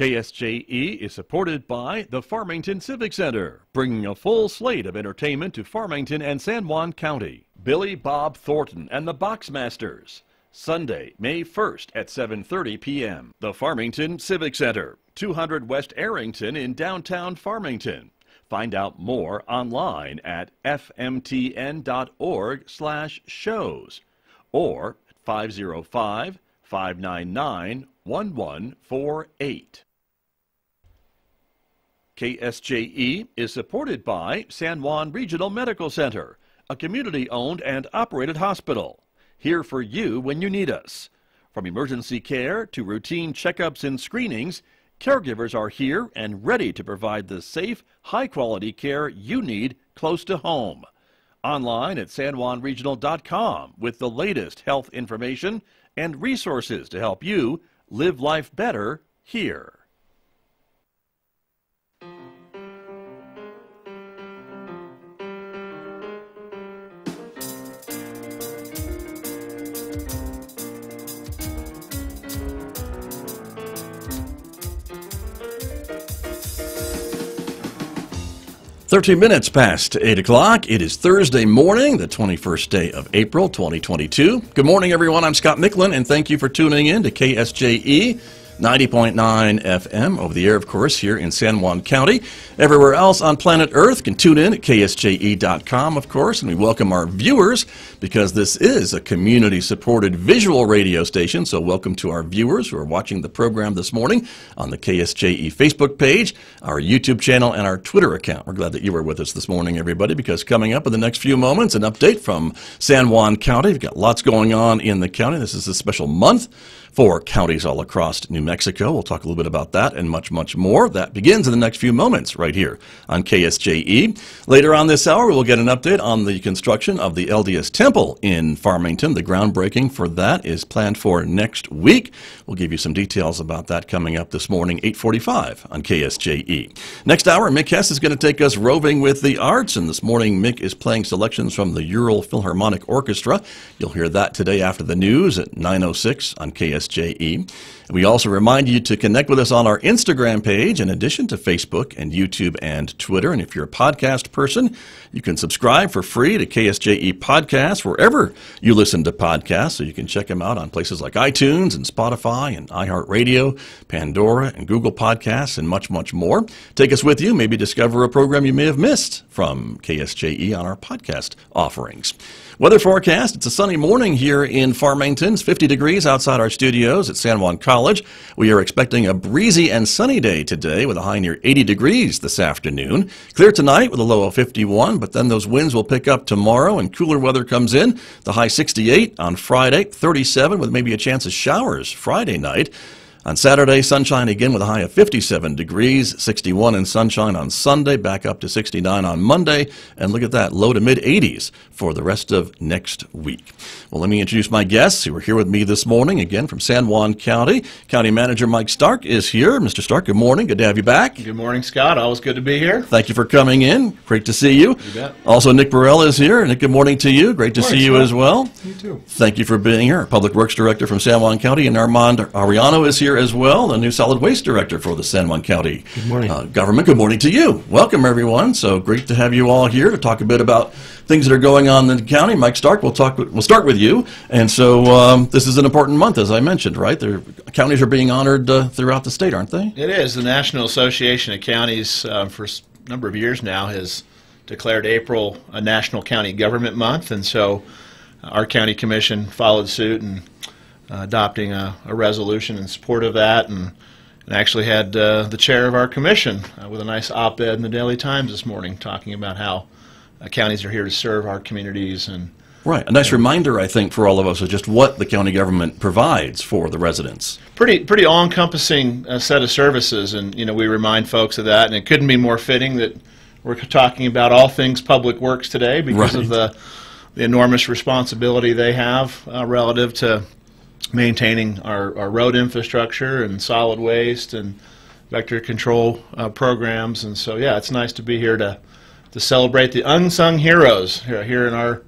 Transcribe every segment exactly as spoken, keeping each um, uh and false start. K S J E is supported by the Farmington Civic Center, bringing a full slate of entertainment to Farmington and San Juan County. Billy Bob Thornton and the Boxmasters, Sunday, May first at seven thirty p m The Farmington Civic Center, two hundred West Arrington in downtown Farmington. Find out more online at f m t n dot org slash shows or five oh five, five nine nine, one one four eight. K S J E is supported by San Juan Regional Medical Center, a community-owned and operated hospital, here for you when you need us. From emergency care to routine checkups and screenings, caregivers are here and ready to provide the safe, high-quality care you need close to home. Online at san juan regional dot com with the latest health information and resources to help you live life better here. thirteen minutes past eight o'clock. It is Thursday morning, the twenty-first day of April, twenty twenty-two. Good morning, everyone. I'm Scott Michlin, and thank you for tuning in to K S J E ninety point nine F M. Over the air, of course, here in San Juan County. Everywhere else on planet Earth, can tune in at K S J E dot com, of course, and we welcome our viewers because this is a community-supported visual radio station, so welcome to our viewers who are watching the program this morning on the K S J E Facebook page, our YouTube channel, and our Twitter account. We're glad that you were with us this morning, everybody, because coming up in the next few moments, an update from San Juan County. We've got lots going on in the county. This is a special month for counties all across New Mexico. We'll talk a little bit about that and much, much more. That begins in the next few moments right here on K S J E. Later on this hour, we'll get an update on the construction of the L D S Temple in Farmington. The groundbreaking for that is planned for next week. We'll give you some details about that coming up this morning, eight forty-five on K S J E. Next hour, Mick Hess is going to take us roving with the arts, and this morning Mick is playing selections from the Ural Philharmonic Orchestra. You'll hear that today after the news at nine oh six on K S J E. We also remind you to connect with us on our Instagram page in addition to Facebook and YouTube and Twitter. And if you're a podcast person, you can subscribe for free to K S J E Podcasts wherever you listen to podcasts. So you can check them out on places like iTunes and Spotify and iHeartRadio, Pandora and Google Podcasts and much, much more. Take us with you. Maybe discover a program you may have missed from K S J E on our podcast offerings. Weather forecast, it's a sunny morning here in Farmington. It's fifty degrees outside our studios at San Juan College. We are expecting a breezy and sunny day today with a high near eighty degrees this afternoon. Clear tonight with a low of fifty-one, but then those winds will pick up tomorrow and cooler weather comes in. The high sixty-eight on Friday, thirty-seven with maybe a chance of showers Friday night. On Saturday, sunshine again with a high of fifty-seven degrees, sixty-one in sunshine on Sunday, back up to sixty-nine on Monday, and look at that, low to mid eighties for the rest of next week. Well, let me introduce my guests who are here with me this morning, again from San Juan County. County Manager Mike Stark is here. Mister Stark, good morning. Good to have you back. Good morning, Scott. Always good to be here. Thank you for coming in. Great to see you. You bet. Also, Nick Burrell is here. Nick, good morning to you. Great to see you as well. You too. Thank you for being here. Public Works Director from San Juan County, and Armand Ariano is here as well, the new solid waste director for the San Juan County Good morning. Uh, government. Good morning to you. Welcome, everyone. So great to have you all here to talk a bit about things that are going on in the county. Mike Stark, we'll talk. We'll start with you. And so um, this is an important month, as I mentioned, right? The counties are being honored uh, throughout the state, aren't they? It is. The National Association of Counties uh, for a number of years now has declared April a National County Government Month, and so our county commission followed suit and Uh, adopting a, a resolution in support of that, and, and actually had uh, the chair of our commission uh, with a nice op-ed in the Daily Times this morning talking about how uh, counties are here to serve our communities. And right, a nice and reminder, I think, for all of us of just what the county government provides for the residents. Pretty pretty all-encompassing uh, set of services, and you know, we remind folks of that, and it couldn't be more fitting that we're talking about all things public works today because right. of the, the enormous responsibility they have uh, relative to maintaining our, our road infrastructure and solid waste and vector control uh, programs. And so, yeah, it's nice to be here to, to celebrate the unsung heroes here, here in, our,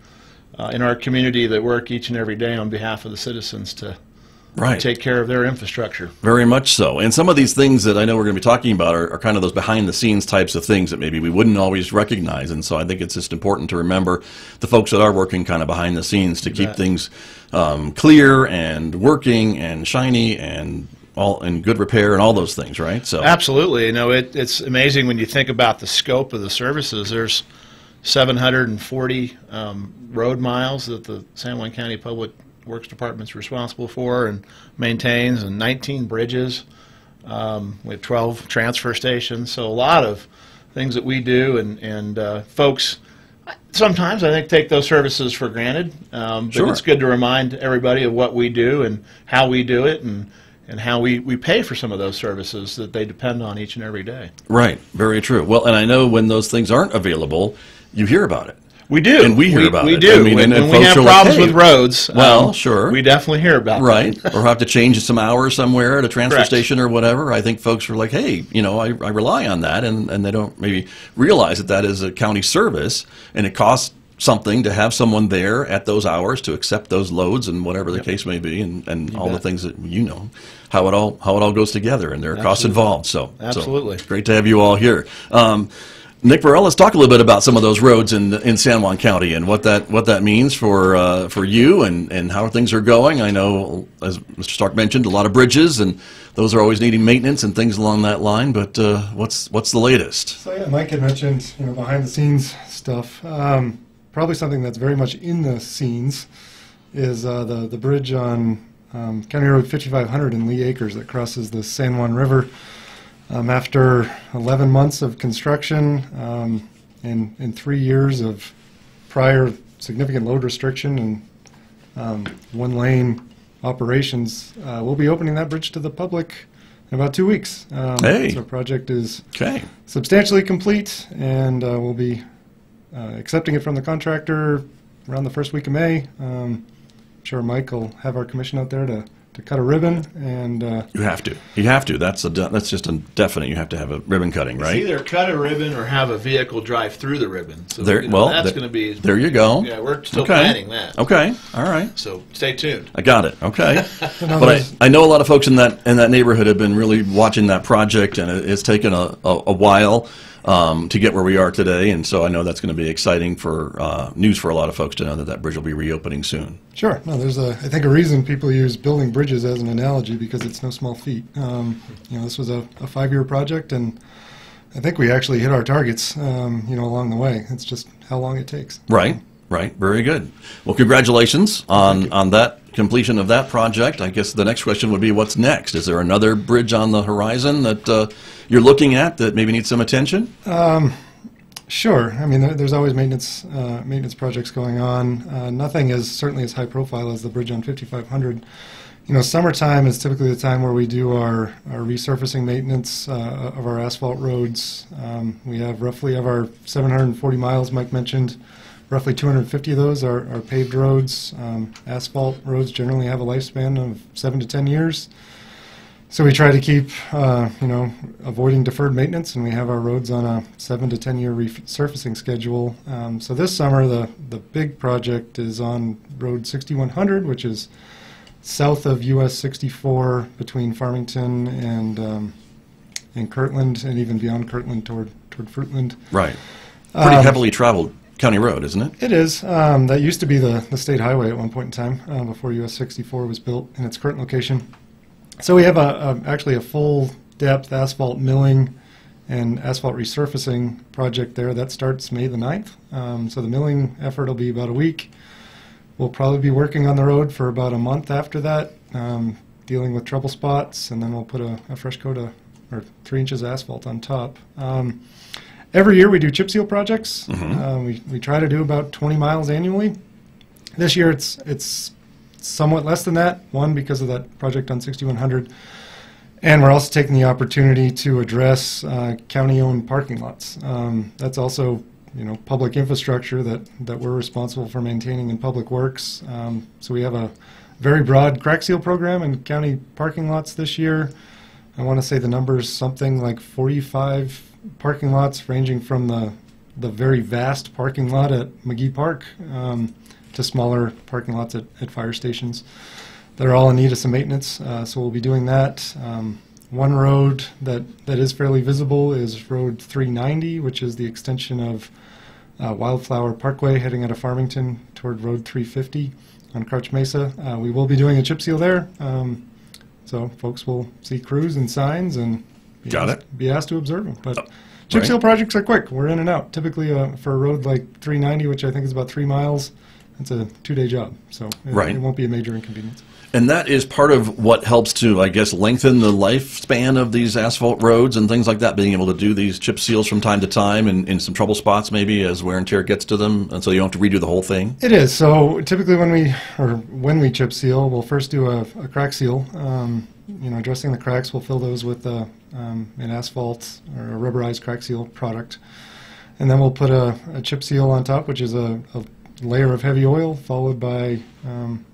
uh, in our community that work each and every day on behalf of the citizens to right. take care of their infrastructure. Very much so. And some of these things that I know we're going to be talking about are, are kind of those behind-the-scenes types of things that maybe we wouldn't always recognize. And so I think it's just important to remember the folks that are working kind of behind the scenes to you keep bet. things um, clear and working and shiny and all in good repair and all those things, right? So absolutely. You know, it, it's amazing when you think about the scope of the services. There's seven hundred forty um, road miles that the San Juan County Public Works Department's responsible for and maintains, and nineteen bridges. Um, we have twelve transfer stations, so a lot of things that we do, and, and uh, folks sometimes I think take those services for granted, um, but sure. it's good to remind everybody of what we do and how we do it, and and how we, we pay for some of those services that they depend on each and every day. Right, very true. Well, and I know when those things aren't available, you hear about it. We do. And we hear we, about we it. We do. I mean, when, and when we have problems like, hey, with roads, well, um, sure. we definitely hear about it. Right, that. Or have to change some hours somewhere at a transfer Correct. station or whatever. I think folks are like, hey, you know, I, I rely on that, and, and they don't maybe realize that that is a county service, and it costs something to have someone there at those hours to accept those loads and whatever the yep. case may be, and, and all bet. the things that you know, how it all how it all goes together, and there are absolutely. costs involved. So absolutely, so great to have you all here. Um, Nick Burrell, let's talk a little bit about some of those roads in in San Juan County and what that what that means for uh, for you and and how things are going. I know, as Mister Stark mentioned, a lot of bridges, and those are always needing maintenance and things along that line. But uh, what's what's the latest? So yeah, Mike had mentioned, you know, behind the scenes stuff. Um, Probably something that's very much in the scenes is uh, the, the bridge on um, County Road fifty-five hundred in Lee Acres that crosses the San Juan River. Um, after eleven months of construction um, and, and three years of prior significant load restriction and um, one-lane operations, uh, we'll be opening that bridge to the public in about two weeks. Um, hey. So our project is okay. substantially complete, and uh, we'll be Uh, accepting it from the contractor around the first week of May. Um, I'm sure Mike will have our commission out there to, to cut a ribbon. And uh, you have to. You have to. That's a that's just a definite. You have to have a ribbon cutting, right? It's either cut a ribbon or have a vehicle drive through the ribbon. So there, you know, well, that's th going to be. There you go. Yeah, we're still okay. planning that. Okay. All right. So stay tuned. I got it. Okay. But I, I know a lot of folks in that in that neighborhood have been really watching that project, and it, it's taken a, a, a while. Um, to get where we are today, and so I know that's going to be exciting for uh, news for a lot of folks to know that that bridge will be reopening soon. Sure. No, there's a I think a reason people use building bridges as an analogy, because it's no small feat. Um, you know, this was a, a five-year project, and I think we actually hit our targets. Um, you know, along the way, it's just how long it takes. Right. Right. Very good. Well, congratulations on on that completion of that project. I guess the next question would be, what's next? Is there another bridge on the horizon that uh, you're looking at that maybe needs some attention? Um, sure. I mean, there, there's always maintenance uh, maintenance projects going on. Uh, nothing is certainly as high profile as the bridge on fifty-five hundred. You know, summertime is typically the time where we do our, our resurfacing maintenance uh, of our asphalt roads. Um, we have roughly of our seven hundred forty miles Mike mentioned, roughly two hundred fifty of those are, are paved roads. Um, asphalt roads generally have a lifespan of seven to ten years. So we try to keep, uh, you know, avoiding deferred maintenance, and we have our roads on a seven to ten year resurfacing schedule. Um, so this summer, the, the big project is on Road sixty-one hundred, which is south of U S sixty-four between Farmington and, um, and Kirtland, and even beyond Kirtland toward, toward Fruitland. Right. Pretty um, heavily traveled county road, isn't it? It is. Um, that used to be the, the state highway at one point in time, uh, before U S sixty-four was built in its current location. So we have a, a, actually a full-depth asphalt milling and asphalt resurfacing project there. That starts May the ninth. Um, so the milling effort will be about a week. We'll probably be working on the road for about a month after that, um, dealing with trouble spots, and then we'll put a, a fresh coat of, or three inches of asphalt on top. Um, Every year we do chip seal projects. Mm-hmm. uh, we, we try to do about twenty miles annually. This year it's it's somewhat less than that, one, because of that project on sixty-one hundred. And we're also taking the opportunity to address uh, county-owned parking lots. Um, that's also, you know, public infrastructure that, that we're responsible for maintaining in public works. Um, so we have a very broad crack seal program in county parking lots this year. I want to say the number is something like forty-five parking lots, ranging from the the very vast parking lot at McGee Park um, to smaller parking lots at, at fire stations. that are all in need of some maintenance, uh, so we'll be doing that. Um, one road that, that is fairly visible is Road three ninety, which is the extension of uh, Wildflower Parkway heading out of Farmington toward Road three fifty on Crouch Mesa. Uh, we will be doing a chip seal there, um, so folks will see crews and signs and be, Got asked, it. be asked to observe them. But oh, chip right. seal projects are quick. We're in and out. Typically uh, for a road like three ninety, which I think is about three miles, it's a two-day job, so it, right. it won't be a major inconvenience. And that is part of what helps to, I guess, lengthen the lifespan of these asphalt roads and things like that, being able to do these chip seals from time to time and in some trouble spots maybe as wear and tear gets to them, and so you don't have to redo the whole thing? It is. So typically when we, or when we chip seal, we'll first do a, a crack seal. Um, you know, addressing the cracks, we'll fill those with uh, um, an asphalt or a rubberized crack seal product. And then we'll put a, a chip seal on top, which is a, a layer of heavy oil followed by um,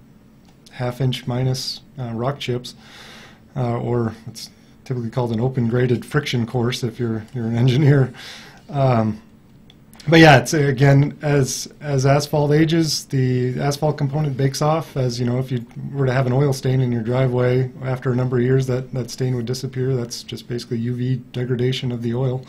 half inch minus uh, rock chips, uh, or it's typically called an open graded friction course if you're you're an engineer. Um, but yeah, it's again, as as asphalt ages, the asphalt component bakes off. As you know, if you were to have an oil stain in your driveway, after a number of years that that stain would disappear. That's just basically U V degradation of the oil.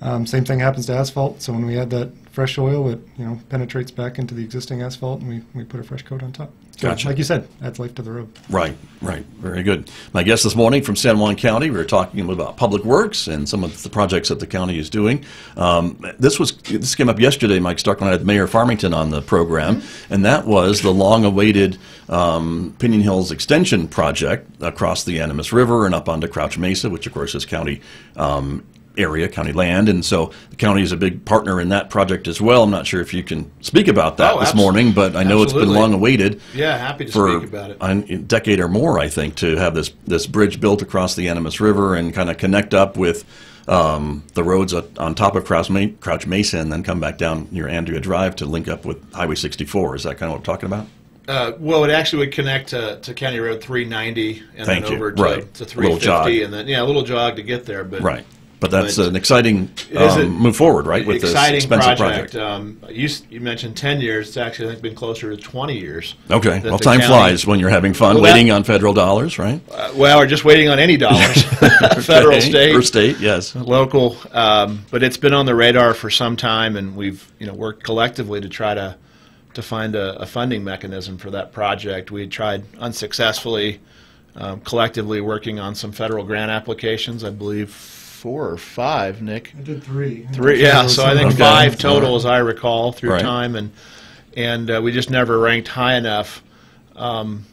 Um, same thing happens to asphalt, so when we add that fresh oil, it you know penetrates back into the existing asphalt, and we, we put a fresh coat on top. So gotcha. Like you said, adds life to the road. Right, right. Very good. My guest this morning from San Juan County, we were talking about public works and some of the projects that the county is doing. Um, this was this came up yesterday, Mike Stark, when I had Mayor Farmington on the program, mm-hmm. and that was the long-awaited um, Pinion Hills Extension project across the Animas River and up onto Crouch Mesa, which, of course, is county um area, county land, and so the county is a big partner in that project as well. I'm not sure if you can speak about that oh, this morning, but I know absolutely. It's been long awaited. Yeah, happy to for speak about it. A decade or more, I think, to have this this bridge built across the Animas River and kind of connect up with um, the roads on top of Crouch, Ma Crouch Mesa and then come back down near Andrea Drive to link up with Highway sixty-four. Is that kind of what we're talking about? Uh, well, it actually would connect to, to County Road three ninety and Thank then over to, right. to three fifty, and then yeah, a little jog to get there, but right. But that's but an exciting um, move forward, right, with this expensive project. project. Um, you, you mentioned ten years. It's actually, I think, been closer to twenty years. Okay. Well, time county, flies when you're having fun well, waiting that, on federal dollars, right? Uh, well, or just waiting on any dollars, federal, okay. state. Or state, yes. Local. Um, but it's been on the radar for some time, and we've you know worked collectively to try to, to find a, a funding mechanism for that project. We tried unsuccessfully, um, collectively working on some federal grant applications, I believe, four or five, Nick. I did three. Three, yeah. So I think okay. five total, as I recall, through right. time, and and uh, we just never ranked high enough um,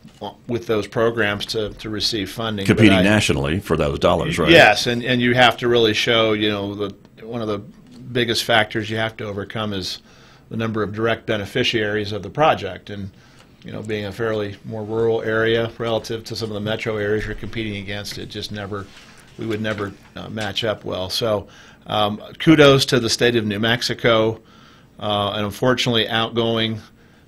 with those programs to to receive funding. Competing I, nationally for those dollars, right? Yes, and and you have to really show, you know, the one of the biggest factors you have to overcome is the number of direct beneficiaries of the project, and you know, being a fairly more rural area relative to some of the metro areas you're competing against, it just never. We would never uh, match up well. So um, kudos to the state of New Mexico, uh, and unfortunately outgoing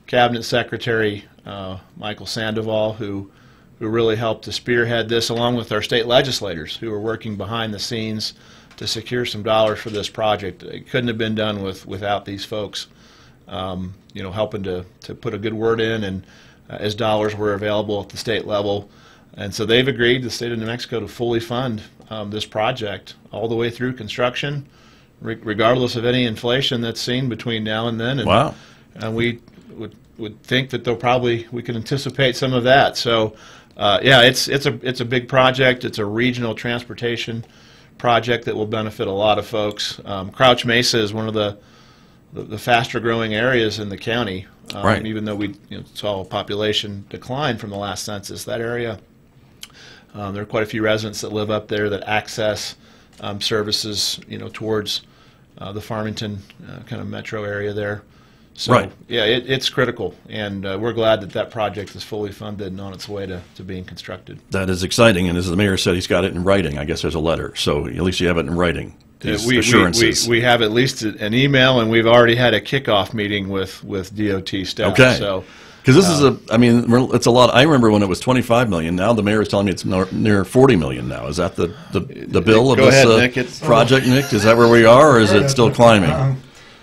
Cabinet Secretary uh, Michael Sandoval, who, who really helped to spearhead this, along with our state legislators who were working behind the scenes to secure some dollars for this project. It couldn't have been done with, without these folks, um, you know, helping to, to put a good word in, and uh, as dollars were available at the state level. And so they've agreed, the state of New Mexico, to fully fund um, this project all the way through construction, re regardless of any inflation that's seen between now and then. And, wow. and we would, would think that they'll probably, we can anticipate some of that. So, uh, yeah, it's, it's, a, it's a big project. It's a regional transportation project that will benefit a lot of folks. Um, Crouch Mesa is one of the, the, the faster growing areas in the county. Um, right. Even though we you know, saw a population decline from the last census, that area. Um, there are quite a few residents that live up there that access um, services, you know, towards uh, the Farmington uh, kind of metro area there. So, right. yeah, it, it's critical, and uh, we're glad that that project is fully funded and on its way to, to being constructed. That is exciting, and as the mayor said, he's got it in writing. I guess there's a letter, so at least you have it in writing. Yeah, we, assurances. We, we, we have at least an email, and we've already had a kickoff meeting with, with D O T staff. Okay. So, because this um, is a, I mean, it's a lot. I remember when it was twenty-five million. Now the mayor is telling me it's near forty million now. Is that the the, the bill Nick, of this ahead, uh, Nick. project, oh. Nick? Is that where we are, or is it still climbing? Um,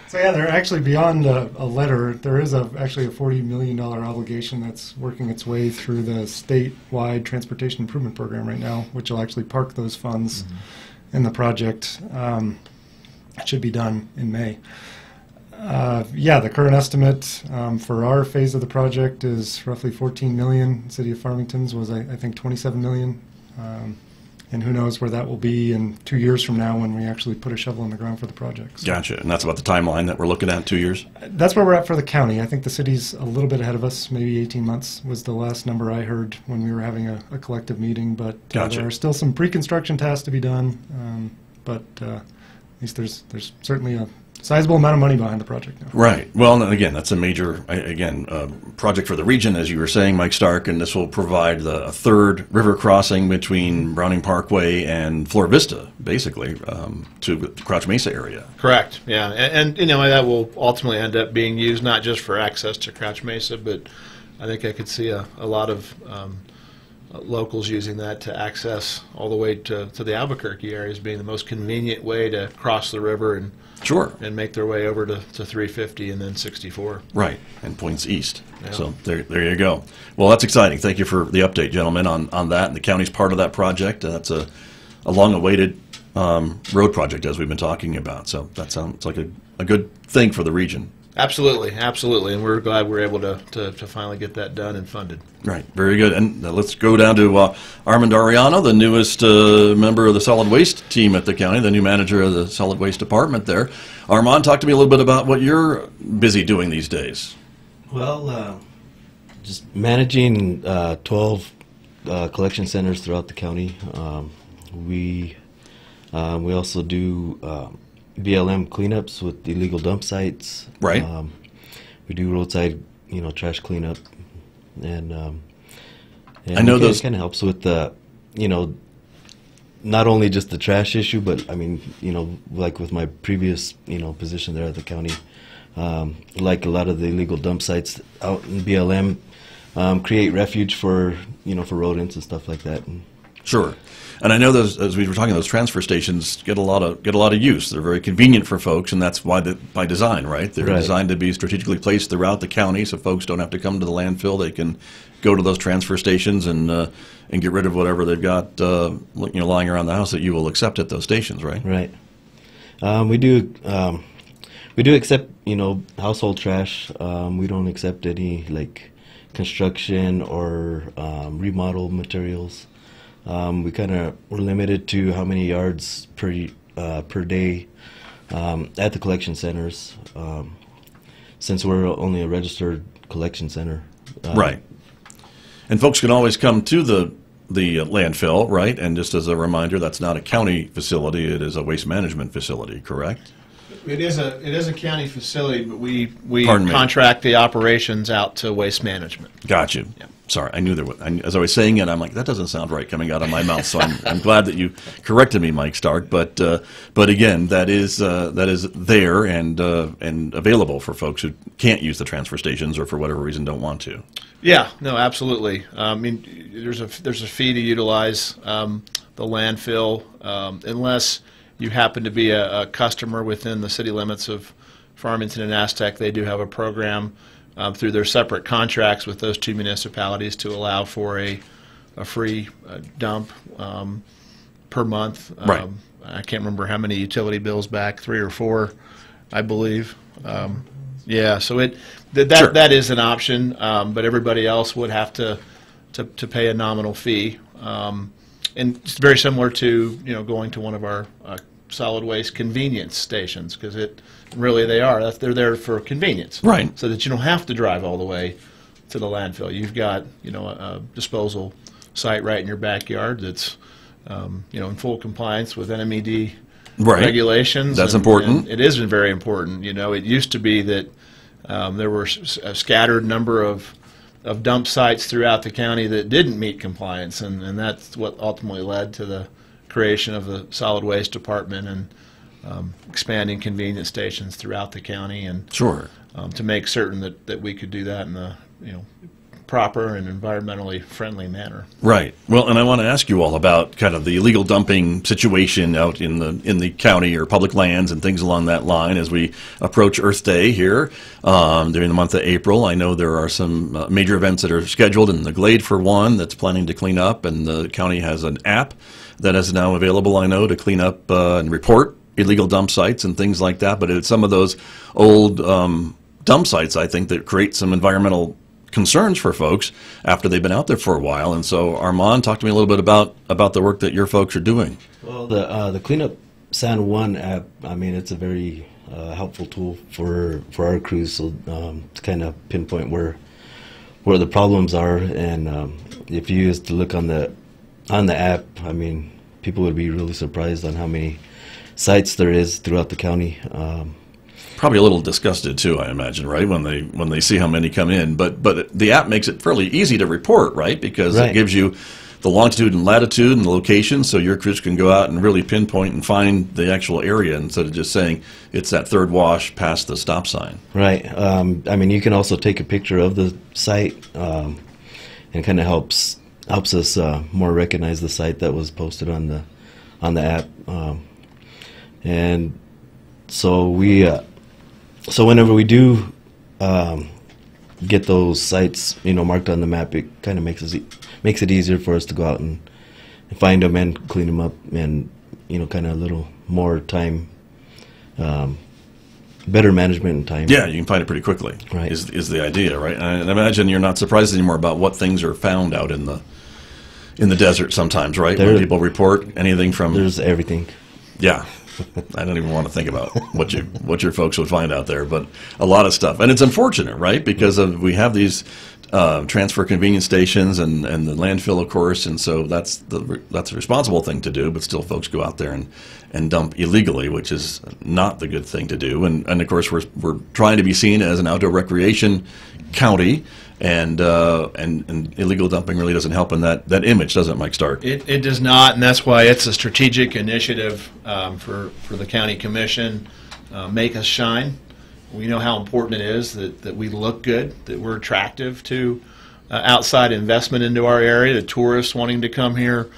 So yeah, they're actually beyond a, a letter. There is a, actually a forty million dollars obligation that's working its way through the statewide transportation improvement program right now, which will actually park those funds mm-hmm. in the project. Um, it should be done in May. Uh, yeah, the current estimate um, for our phase of the project is roughly fourteen million dollars. City of Farmington's was, I, I think, twenty-seven million dollars. Um, And who knows where that will be in two years from now when we actually put a shovel in the ground for the project. So. Gotcha. And that's about the timeline that we're looking at, two years? That's where we're at for the county. I think the city's a little bit ahead of us, maybe eighteen months was the last number I heard when we were having a, a collective meeting. But gotcha. uh, there are still some pre-construction tasks to be done. Um, but uh, at least there's, there's certainly a sizable amount of money behind the project now. Right. Well, and again, that's a major, again, uh, project for the region, as you were saying, Mike Stark, and this will provide the third river crossing between Browning Parkway and Flora Vista, basically, um, to the Crouch Mesa area. Correct. Yeah, and, and you know, that will ultimately end up being used not just for access to Crouch Mesa, but I think I could see a, a lot of um, locals using that to access all the way to, to the Albuquerque area as being the most convenient way to cross the river and sure. and make their way over to, to three fifty and then sixty-four. Right, and points east. Yeah. So there, there you go. Well, that's exciting. Thank you for the update, gentlemen, on, on that. And the county's part of that project. Uh, that's a, a long-awaited um, road project, as we've been talking about. So that sounds like a, a good thing for the region. Absolutely, absolutely, and we're glad we're able to, to, to finally get that done and funded. Right, very good. And uh, let's go down to uh, Armand Ariano, the newest uh, member of the solid waste team at the county, the new manager of the solid waste department there. Armand, talk to me a little bit about what you're busy doing these days. Well, uh, just managing uh, twelve uh, collection centers throughout the county. Um, we, uh, we also do... Uh, B L M cleanups with illegal dump sites. Right. Um, we do roadside, you know, trash cleanup, and, um, and I know those kind of helps with the, you know, not only just the trash issue, but I mean, you know, like with my previous, you know, position there at the county, um, like a lot of the illegal dump sites out in B L M, um, create refuge for, you know, for rodents and stuff like that. And, sure. And I know those, as we were talking, those transfer stations get a lot of get a lot of use. They're very convenient for folks, and that's why the, by design, right? They're right. designed to be strategically placed throughout the county, so folks don't have to come to the landfill. They can go to those transfer stations and uh, and get rid of whatever they've got, uh, you know, lying around the house that you will accept at those stations, right? Right. Um, we do um, we do accept, you know, household trash. Um, we don't accept any like construction or um, remodel materials. Um, we kind of were limited to how many yards per uh, per day um, at the collection centers, um, since we're only a registered collection center. Um, right. And folks can always come to the the landfill, right? And just as a reminder, that's not a county facility; it is a waste management facility, correct? It is a it is a county facility, but we we contract the operations out to waste management. Got you. Yeah. Sorry, I knew there was, I, as I was saying it, I'm like, that doesn't sound right coming out of my mouth, so I'm, I'm glad that you corrected me, Mike Stark, but uh, but again, that is uh, that is there and uh, and available for folks who can't use the transfer stations or for whatever reason don't want to. Yeah, no, absolutely. Um, I mean, there's a, there's a fee to utilize um, the landfill, um, unless you happen to be a, a customer within the city limits of Farmington and Aztec. They do have a program Um, through their separate contracts with those two municipalities to allow for a, a free uh, dump um, per month. Um, right. I can't remember how many utility bills back, three or four, I believe. Um, yeah, so it th that, sure. that is an option, um, but everybody else would have to, to, to pay a nominal fee. Um, and it's very similar to, you know, going to one of our uh, solid waste convenience stations, because it really they are that's they're there for convenience, right? So that you don't have to drive all the way to the landfill. You've got, you know, a, a disposal site right in your backyard that's um, you know, in full compliance with N M E D right. regulations. That's and, important. And it is very important. You know, it used to be that um, there were a scattered number of of dump sites throughout the county that didn't meet compliance, and and that's what ultimately led to the creation of the solid waste department and um, expanding convenience stations throughout the county, and sure um, to make certain that that we could do that in the, you know, proper and environmentally friendly manner. Right. Well, and I want to ask you all about kind of the illegal dumping situation out in the in the county or public lands and things along that line as we approach Earth Day here um, during the month of April. I know there are some uh, major events that are scheduled, and the Glade, for one, that's planning to clean up, and the county has an app that is now available, I know, to clean up uh, and report illegal dump sites and things like that. But it's some of those old um, dump sites, I think, that create some environmental concerns for folks after they've been out there for a while. And so, Armand, talk to me a little bit about about the work that your folks are doing. Well, the uh, the Clean Up San Juan app, I mean, it's a very uh, helpful tool for for our crews, so um, to kind of pinpoint where where the problems are. And um, if you used to look on the on the app, I mean, people would be really surprised on how many sites there is throughout the county. Um, Probably a little disgusted too, I imagine, right? When they when they see how many come in, but but the app makes it fairly easy to report, right? Because right. It gives you the longitude and latitude and the location, so your crews can go out and really pinpoint and find the actual area instead of just saying it's that third wash past the stop sign. Right. Um, I mean, you can also take a picture of the site, um, and kind of helps helps us uh, more recognize the site that was posted on the on the app, um, and so we. Uh, So whenever we do um, get those sites, you know, marked on the map, it kind of makes us e makes it easier for us to go out and, and find them and clean them up, and you know, kind of a little more time, um, better management and time. Yeah, you can find it pretty quickly. Right is is the idea, right? And I imagine you're not surprised anymore about what things are found out in the in the desert sometimes, right? There, when people report anything from there's everything. Yeah. I don't even want to think about what you what your folks would find out there, but a lot of stuff, and it's unfortunate, right? Because of, we have these uh, transfer convenience stations and and the landfill, of course, and so that's the that's a responsible thing to do. But still, folks go out there and and dump illegally, which is not the good thing to do. And and of course, we're we're trying to be seen as an outdoor recreation county. And, uh, and and illegal dumping really doesn't help in that, that image, does it, Mike Stark? It, it does not, and that's why it's a strategic initiative um, for, for the County Commission. Uh, make us shine. We know how important it is that, that we look good, that we're attractive to uh, outside investment into our area, the tourists wanting to come here.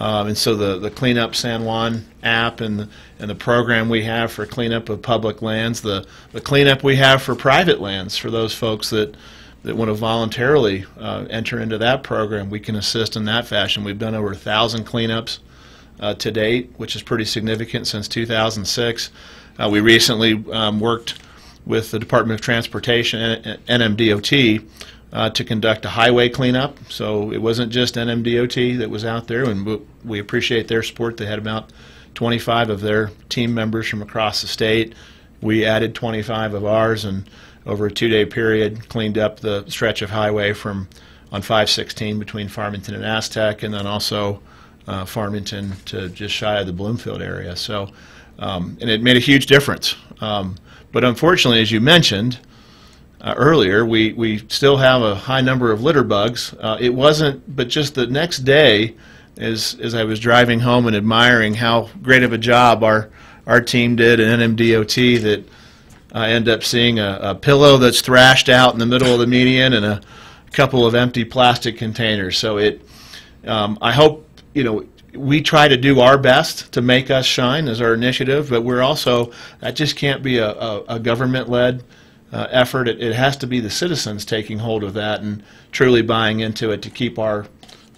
Um, and so the, the Clean Up San Juan app and the, and the program we have for cleanup of public lands, the, the cleanup we have for private lands for those folks that that want to voluntarily uh, enter into that program, we can assist in that fashion. We've done over a thousand cleanups uh, to date, which is pretty significant since two thousand six. Uh, we recently um, worked with the Department of Transportation and N M D O T uh, to conduct a highway cleanup. So it wasn't just N M D O T that was out there, and we appreciate their support. They had about twenty-five of their team members from across the state. We added twenty-five of ours, and over a two-day period, cleaned up the stretch of highway from on five sixteen between Farmington and Aztec, and then also uh, Farmington to just shy of the Bloomfield area. So, um, and it made a huge difference. Um, but unfortunately, as you mentioned uh, earlier, we, we still have a high number of litter bugs. Uh, it wasn't, but just the next day, as, as I was driving home and admiring how great of a job our, our team did at N M D O T, that I end up seeing a, a pillow that's thrashed out in the middle of the median and a couple of empty plastic containers. So it, um, I hope, you know, we try to do our best to make us shine as our initiative, but we're also, that just can't be a, a, a government-led uh, effort. It, it has to be the citizens taking hold of that and truly buying into it to keep our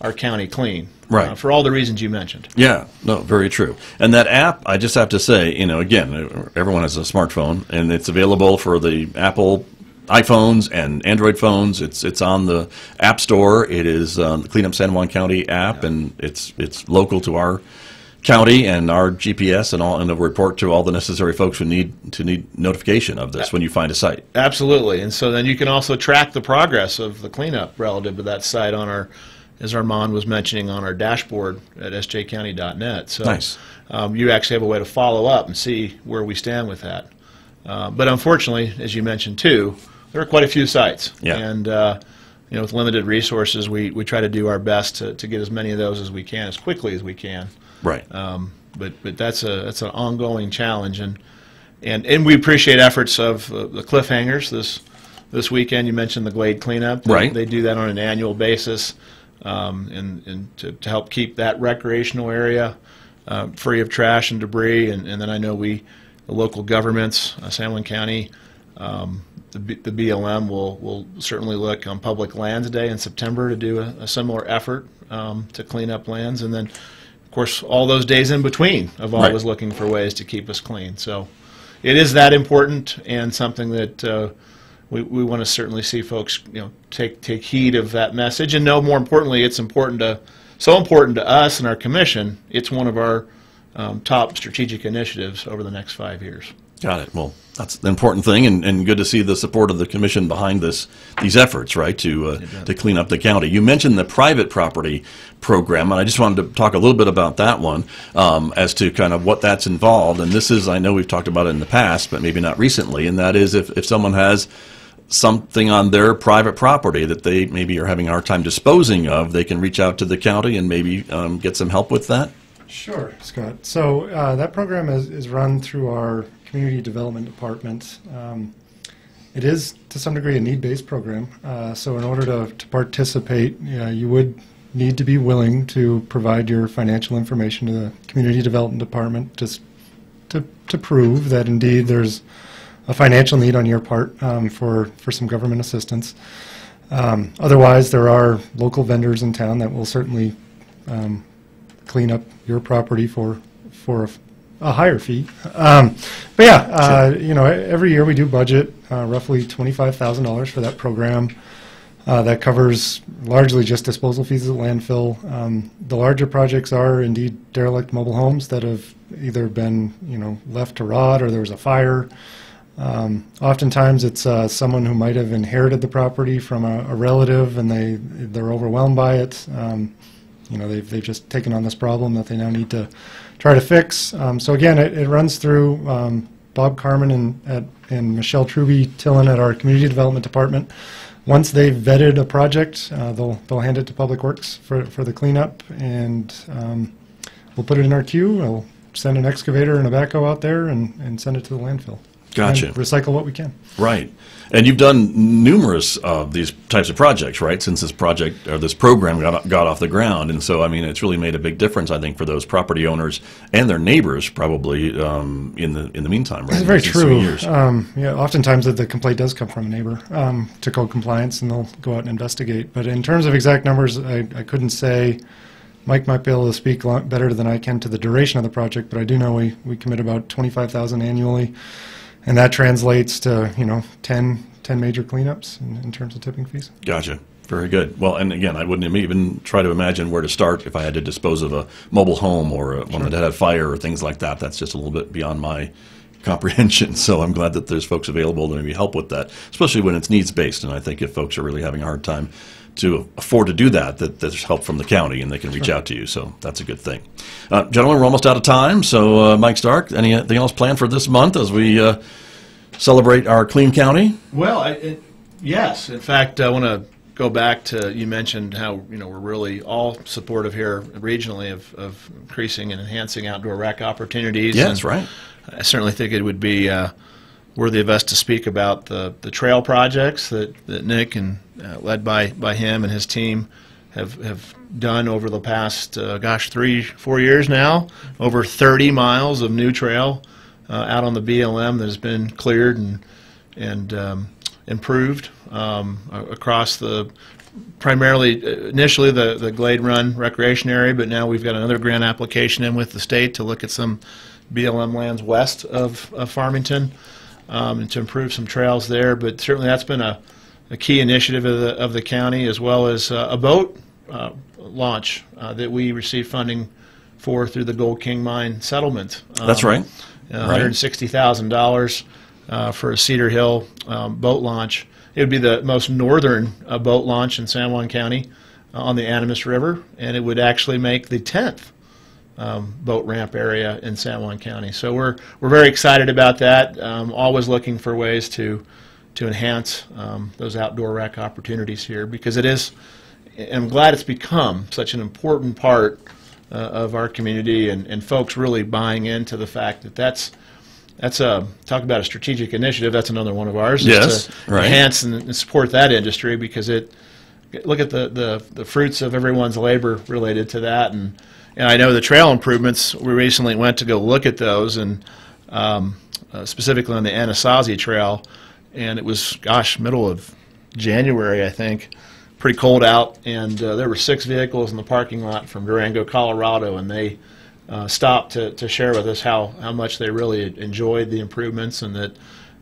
our county clean, right? Uh, for all the reasons you mentioned. Yeah, no, very true. And that app, I just have to say, you know, again, everyone has a smartphone, and it's available for the Apple iPhones and Android phones. It's it's on the App Store. It is um, the Clean Up San Juan County app, yeah. And it's it's local to our county and our G P S and all, and a report to all the necessary folks who need to need notification of this when you find a site. Absolutely, and so then you can also track the progress of the cleanup relative to that site on our, as Armand was mentioning, on our dashboard at S J county dot net. So nice. um, you actually have a way to follow up and see where we stand with that. Uh, but unfortunately, as you mentioned too, there are quite a few sites. Yeah. And uh, you know, with limited resources, we, we try to do our best to, to get as many of those as we can, as quickly as we can. Right. Um, but but that's, a, that's an ongoing challenge. And, and, and we appreciate efforts of uh, the cliffhangers, this This weekend, you mentioned the Glade cleanup. They, right. They do that on an annual basis, um, and, and to, to help keep that recreational area uh, free of trash and debris. And, and then I know we, the local governments, uh, San Juan County, um, the, B, the B L M will, will certainly look on Public Lands Day in September to do a, a similar effort um, to clean up lands. And then, of course, all those days in between of always right. looking for ways to keep us clean. So it is that important and something that uh, We, we want to certainly see folks, you know, take take heed of that message, and know more importantly, it's important to so important to us and our commission. It's one of our um, top strategic initiatives over the next five years. Got it. Well, that's the important thing, and, and good to see the support of the commission behind this these efforts, right, to uh, to clean up the county. You mentioned the private property program, and I just wanted to talk a little bit about that one um, as to kind of what that's involved. And this is, I know we've talked about it in the past, but maybe not recently, and that is if, if someone has something on their private property that they maybe are having a hard time disposing of, they can reach out to the county and maybe um, get some help with that? Sure, Scott. So uh, that program is, is run through our community development department. Um, it is, to some degree, a need-based program. Uh, so in order to, to participate, you know, you would need to be willing to provide your financial information to the community development department just to, to prove that indeed there's a financial need on your part um, for, for some government assistance. Um, otherwise, there are local vendors in town that will certainly um, clean up your property for, for a, a higher fee. Um, but yeah, uh, you know, every year we do budget uh, roughly twenty-five thousand dollars for that program. Uh, that covers largely just disposal fees at landfill. Um, the larger projects are indeed derelict mobile homes that have either been, you know, left to rot or there was a fire. Um, oftentimes it's uh, someone who might have inherited the property from a, a relative and they, they're overwhelmed by it. Um, you know, they've, they've just taken on this problem that they now need to try to fix. Um, so again, it, it runs through um, Bob Carmen and, at, and Michelle Truby-Tillin at our Community Development Department. Once they've vetted a project, uh, they'll, they'll hand it to Public Works for, for the cleanup, and um, we'll put it in our queue. We'll send an excavator and a backhoe out there and, and send it to the landfill. Gotcha. And recycle what we can. Right. And you've done numerous of uh, these types of projects, right, since this project or this program got, got off the ground. And so, I mean, it's really made a big difference, I think, for those property owners and their neighbors probably um, in the in the meantime, right? That's very true. Years. Um, yeah, oftentimes the complaint does come from a neighbor um, to code compliance, and they'll go out and investigate. But in terms of exact numbers, I, I couldn't say. Mike might be able to speak a lot better than I can to the duration of the project, but I do know we, we commit about twenty-five thousand dollars annually. And that translates to, you know, ten, ten major cleanups in, in terms of tipping fees. Gotcha. Very good. Well, and again, I wouldn't even try to imagine where to start if I had to dispose of a mobile home or a, one that had a fire or things like that. That's just a little bit beyond my comprehension. So I'm glad that there's folks available to maybe help with that, especially when it's needs-based. And I think if folks are really having a hard time to afford to do that, that there's help from the county and they can reach sure. out to you. So that's a good thing. Uh, gentlemen, we're almost out of time. So uh, Mike Stark, anything else planned for this month as we uh, celebrate our clean county? Well, I, it, yes. In fact, I want to go back to, you mentioned how, you know, we're really all supportive here regionally of, of increasing and enhancing outdoor rec opportunities. Yes, and right. I certainly think it would be uh, worthy of us to speak about the, the trail projects that, that Nick and Uh, led by, by him and his team have, have done over the past, uh, gosh, three, four years now, over thirty miles of new trail uh, out on the B L M that has been cleared and, and um, improved um, across the, primarily, initially the, the Glade Run recreation area, but now we've got another grant application in with the state to look at some B L M lands west of, of Farmington um, and to improve some trails there. But certainly that's been a A key initiative of the, of the county, as well as uh, a boat uh, launch uh, that we received funding for through the Gold King Mine Settlement. Um, That's right. Uh, right. one hundred sixty thousand dollars uh, for a Cedar Hill um, boat launch. It would be the most northern uh, boat launch in San Juan County uh, on the Animas River, and it would actually make the tenth um, boat ramp area in San Juan County. So we're, we're very excited about that, um, always looking for ways to to enhance um, those outdoor rec opportunities here, because it is, and I'm glad it's become such an important part uh, of our community, and, and folks really buying into the fact that that's That's a, talk about a strategic initiative. That's another one of ours. Yes, is to right. enhance and, and support that industry, because it, look at the, the, the fruits of everyone's labor related to that. And, and I know the trail improvements, we recently went to go look at those, and um, uh, specifically on the Anasazi Trail. And it was, gosh, middle of January, I think, pretty cold out. And uh, there were six vehicles in the parking lot from Durango, Colorado, and they uh, stopped to, to share with us how, how much they really enjoyed the improvements, and that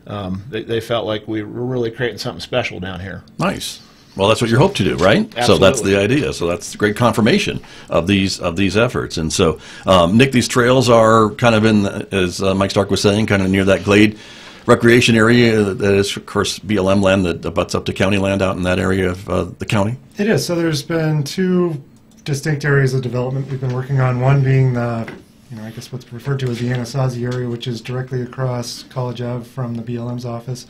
um, they, they felt like we were really creating something special down here. Nice. Well, that's what you hope to do, right? Absolutely. So that's the idea. So that's great confirmation of these of these efforts. And so, um, Nick, these trails are kind of in, as uh, Mike Stark was saying, kind of near that Glade recreation area that is, of course, B L M land that butts up to county land out in that area of uh, the county. It is. So there's been two distinct areas of development we've been working on. One being the, you know, I guess what's referred to as the Anasazi area, which is directly across College Ave from the B L M's office.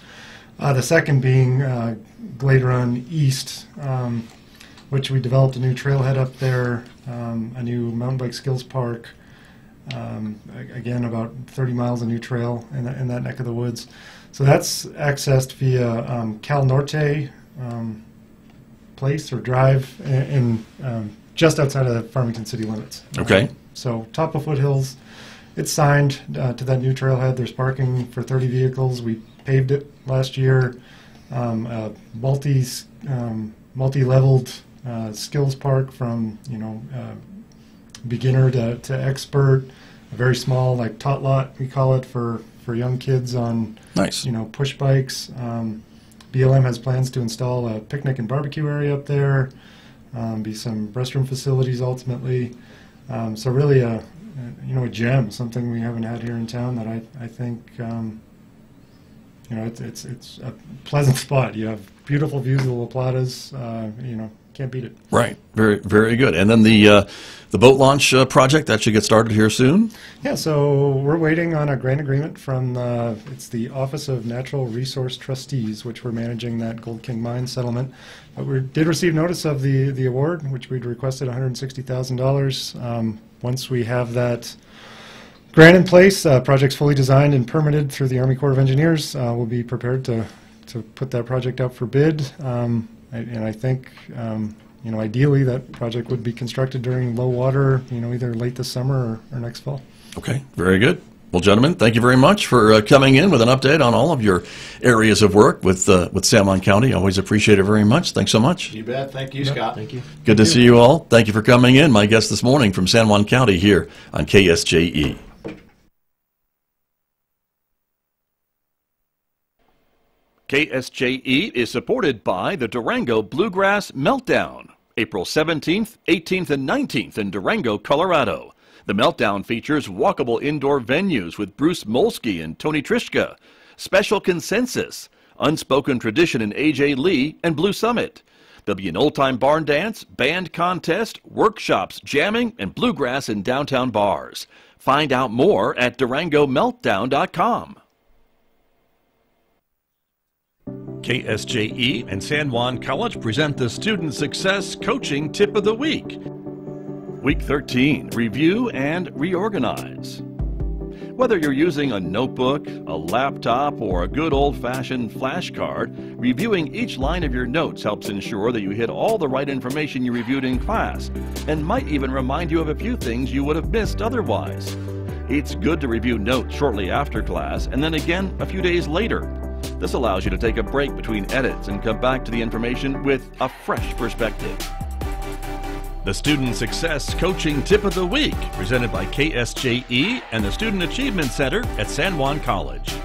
Uh, the second being uh, Glade Run East, um, which we developed a new trailhead up there, um, a new mountain bike skills park, um, again about thirty miles of new trail in, the, in that neck of the woods. So that's accessed via um, Cal Norte um, place or drive in, in um, just outside of the Farmington city limits. Okay. Um, so top of foothills, it's signed uh, to that new trailhead. There's parking for thirty vehicles. We paved it last year. Um, a multi um, multi-leveled uh, skills park from you know uh, beginner to, to expert. A very small, like tot lot, we call it, for for young kids on nice. you know push bikes. Um, B L M has plans to install a picnic and barbecue area up there. Um, be some restroom facilities ultimately. Um, so really a, a you know a gem, something we haven't had here in town that I I think. Um, You know, it's, it's, it's a pleasant spot. You have beautiful views of the La Plata's, uh, you know, can't beat it. Right. Very, very good. And then the, uh, the boat launch uh, project, that should get started here soon? Yeah, so we're waiting on a grant agreement from, uh, it's the Office of Natural Resource Trustees, which we're managing that Gold King Mine Settlement. But we did receive notice of the, the award, which we'd requested one hundred sixty thousand dollars. Um, once we have that grant in place, uh, project's fully designed and permitted through the Army Corps of Engineers. Uh, we'll be prepared to, to put that project out for bid. Um, I, and I think, um, you know, ideally that project would be constructed during low water, you know, either late this summer or, or next fall. Okay, very good. Well, gentlemen, thank you very much for uh, coming in with an update on all of your areas of work with uh, with San Juan County. Always appreciate it very much. Thanks so much. You bet. Thank you, yep. Scott. Thank you. Good thank to you. see you all. Thank you for coming in. My guest this morning from San Juan County here on K S J E. K S J E is supported by the Durango Bluegrass Meltdown, April seventeenth, eighteenth, and nineteenth in Durango, Colorado. The Meltdown features walkable indoor venues with Bruce Molsky and Tony Trishka, Special Consensus, Unspoken Tradition and A J Lee, and Blue Summit. There'll be an old-time barn dance, band contest, workshops, jamming, and bluegrass in downtown bars. Find out more at Durango Meltdown dot com. K S J E and San Juan College present the Student Success Coaching Tip of the Week. Week thirteen, Review and Reorganize. Whether you're using a notebook, a laptop, or a good old-fashioned flashcard, reviewing each line of your notes helps ensure that you hit all the right information you reviewed in class, and might even remind you of a few things you would have missed otherwise. It's good to review notes shortly after class, and then again a few days later. This allows you to take a break between edits and come back to the information with a fresh perspective. The Student Success Coaching Tip of the Week, presented by K S J E and the Student Achievement Center at San Juan College.